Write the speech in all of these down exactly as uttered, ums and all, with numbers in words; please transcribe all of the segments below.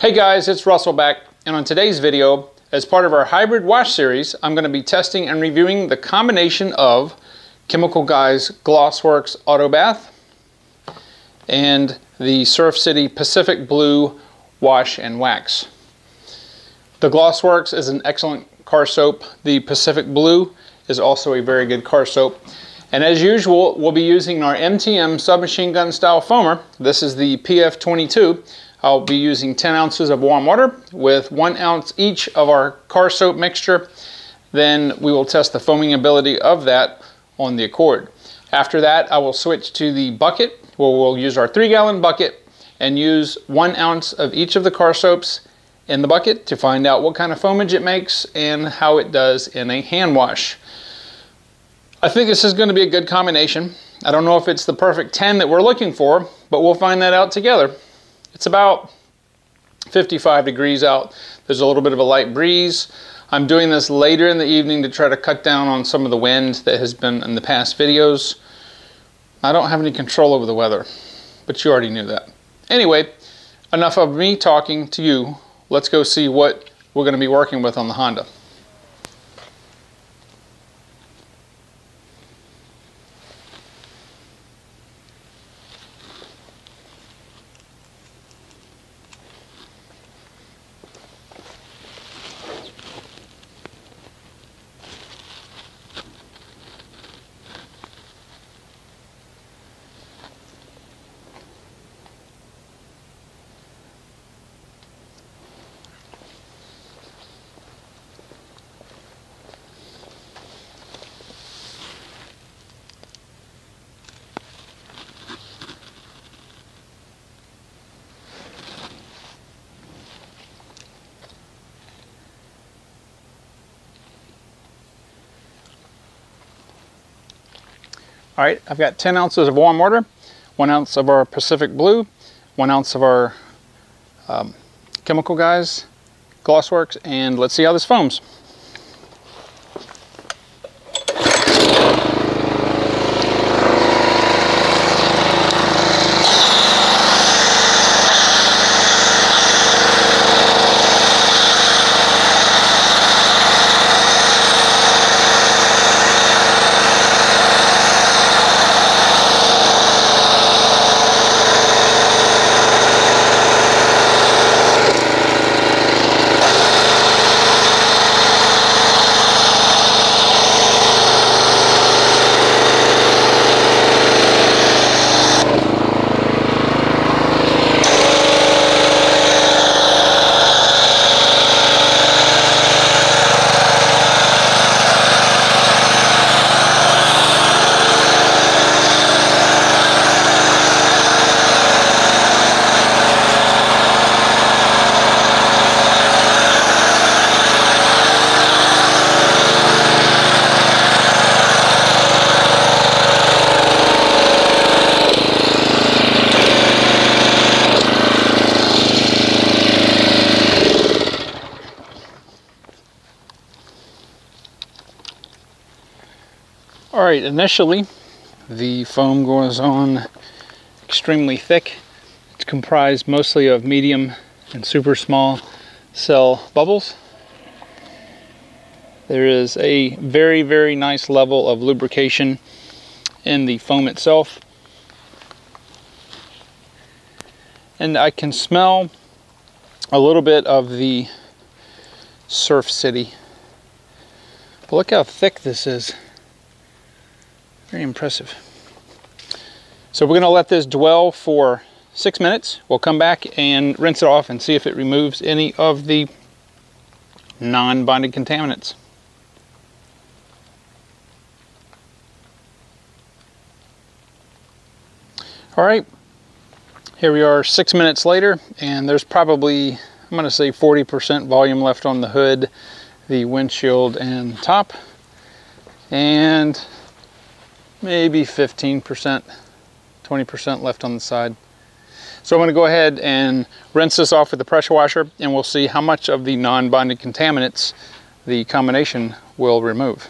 Hey guys, it's Russell back, and on today's video, as part of our hybrid wash series, I'm going to be testing and reviewing the combination of Chemical Guys Glossworkz Auto Bath and the Surf City Pacific Blue Wash and Wax. The Glossworkz is an excellent car soap. The Pacific Blue is also a very good car soap. And as usual, we'll be using our M T M submachine gun style foamer. This is the P F twenty-two. I'll be using ten ounces of warm water with one ounce each of our car soap mixture. Then we will test the foaming ability of that on the Accord. After that, I will switch to the bucket where we'll use our three gallon bucket and use one ounce of each of the car soaps in the bucket to find out what kind of foamage it makes and how it does in a hand wash. I think this is going to be a good combination. I don't know if it's the perfect ten that we're looking for, but we'll find that out together. It's about fifty-five degrees out. There's a little bit of a light breeze. I'm doing this later in the evening to try to cut down on some of the wind that has been in the past videos. I don't have any control over the weather, but you already knew that. Anyway, enough of me talking to you. Let's go see what we're going to be working with on the Honda. All right, I've got ten ounces of warm water, one ounce of our Pacific Blue, one ounce of our um, Chemical Guys Glossworkz, and let's see how this foams. All right, initially, the foam goes on extremely thick. It's comprised mostly of medium and super small cell bubbles. There is a very, very nice level of lubrication in the foam itself. And I can smell a little bit of the Surf City. But look how thick this is. Very impressive. So we're going to let this dwell for six minutes. We'll come back and rinse it off and see if it removes any of the non-bonded contaminants. All right, here we are six minutes later, and there's probably, I'm going to say forty percent volume left on the hood, the windshield and top, and maybe fifteen percent, twenty percent left on the side. So I'm going to go ahead and rinse this off with the pressure washer, and we'll see how much of the non-bonded contaminants the combination will remove.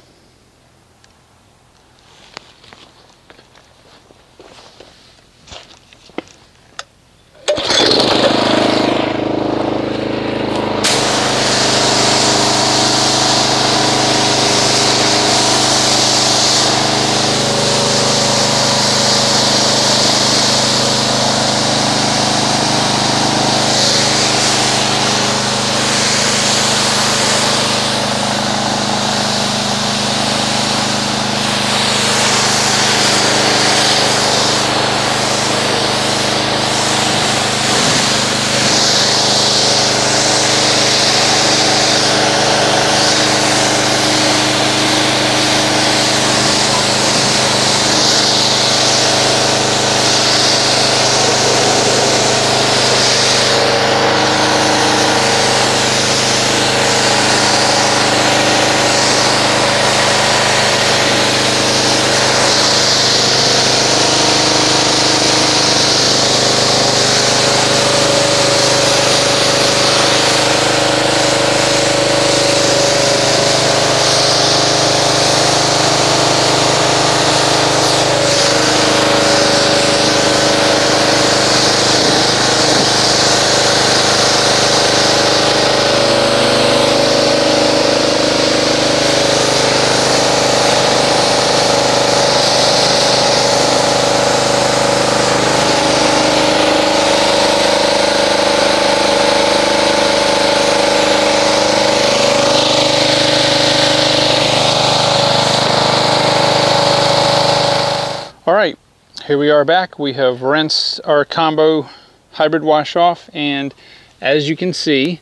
here we are back. We have rinsed our combo hybrid wash off, and as you can see,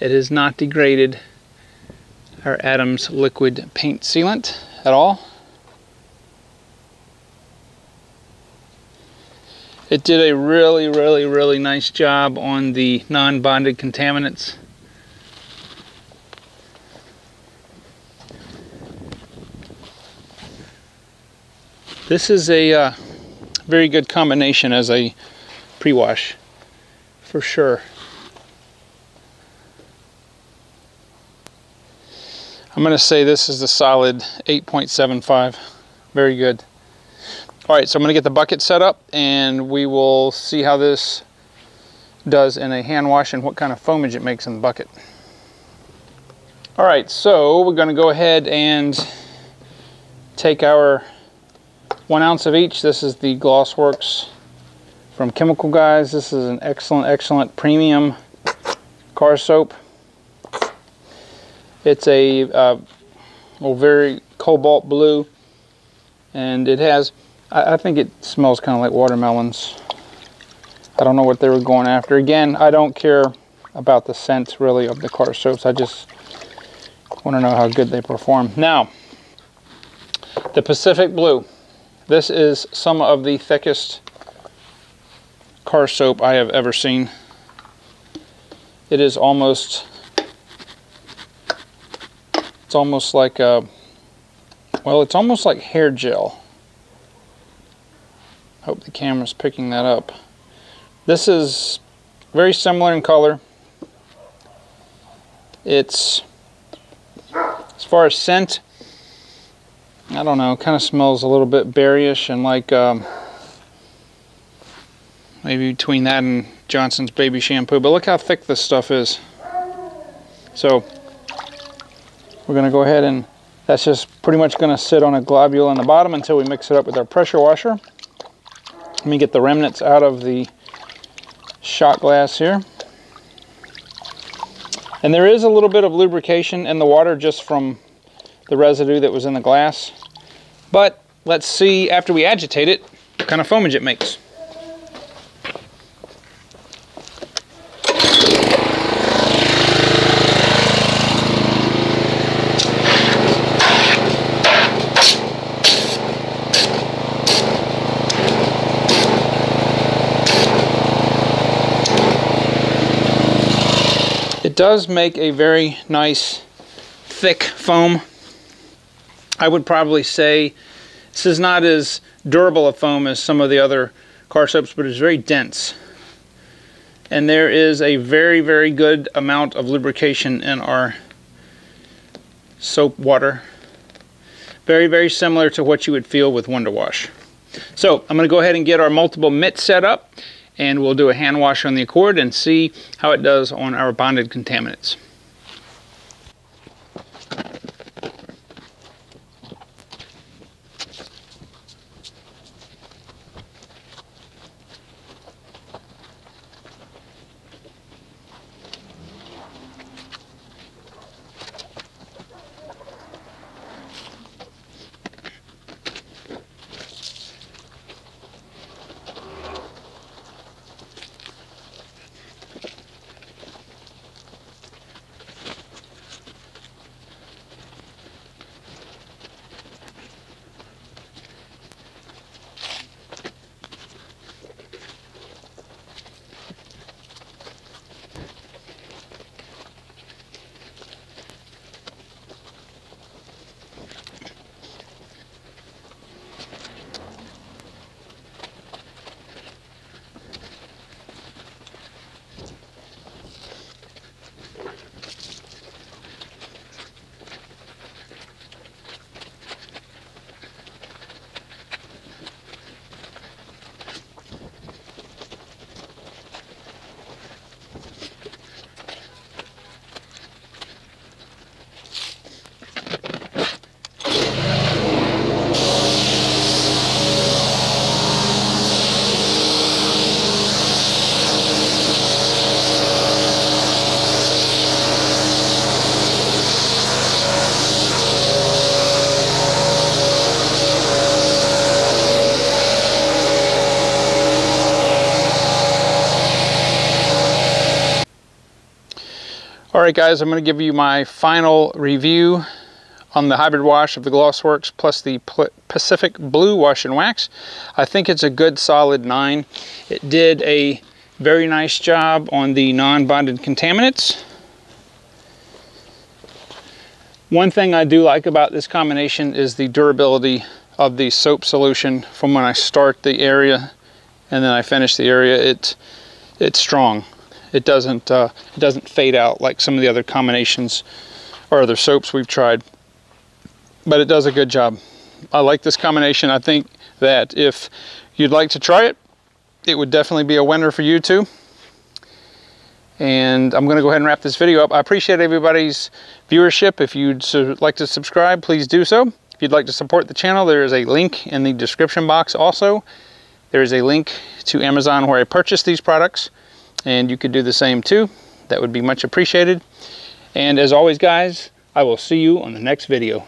it has not degraded our Adams liquid paint sealant at all. It did a really, really, really nice job on the non-bonded contaminants. This is a uh, very good combination as a pre-wash, for sure. I'm going to say this is the solid eight point seven five. Very good. All right, so I'm going to get the bucket set up and we will see how this does in a hand wash and what kind of foamage it makes in the bucket. All right, so we're going to go ahead and take our one ounce of each. This is the Glossworkz from Chemical Guys. This is an excellent, excellent premium car soap. It's a uh, well, very cobalt blue, and it has, I, I think it smells kind of like watermelons. I don't know what they were going after. Again, I don't care about the scent really of the car soaps. I just want to know how good they perform. Now, the Pacific Blue. This is some of the thickest car soap I have ever seen. It is almost, it's almost like a, well, it's almost like hair gel. I hope the camera's picking that up. This is very similar in color. It's, as far as scent, I don't know, kind of smells a little bit berryish and like um, maybe between that and Johnson's baby shampoo, but look how thick this stuff is. So we're going to go ahead and that's just pretty much going to sit on a globule on the bottom until we mix it up with our pressure washer. Let me get the remnants out of the shot glass here. And there is a little bit of lubrication in the water just from the residue that was in the glass. But let's see, after we agitate it, what kind of foamage it makes. It does make a very nice thick foam. I would probably say this is not as durable a foam as some of the other car soaps, but it's very dense. And there is a very, very good amount of lubrication in our soap water. Very, very similar to what you would feel with Wonder Wash. So I'm going to go ahead and get our multiple mitts set up, and we'll do a hand wash on the Accord and see how it does on our bonded contaminants. Alright guys, I'm going to give you my final review on the hybrid wash of the Glossworkz plus the Pacific Blue Wash and Wax. I think it's a good solid nine. It did a very nice job on the non-bonded contaminants. One thing I do like about this combination is the durability of the soap solution. From when I start the area and then I finish the area, it, it's strong. It doesn't, uh, it doesn't fade out like some of the other combinations or other soaps we've tried, but it does a good job. I like this combination. I think that if you'd like to try it, it would definitely be a winner for you too. And I'm going to go ahead and wrap this video up. I appreciate everybody's viewership. If you'd like to subscribe, please do so. If you'd like to support the channel, there is a link in the description box. Also, there is a link to Amazon where I purchased these products, and you could do the same too. That would be much appreciated. And as always guys, I will see you on the next video.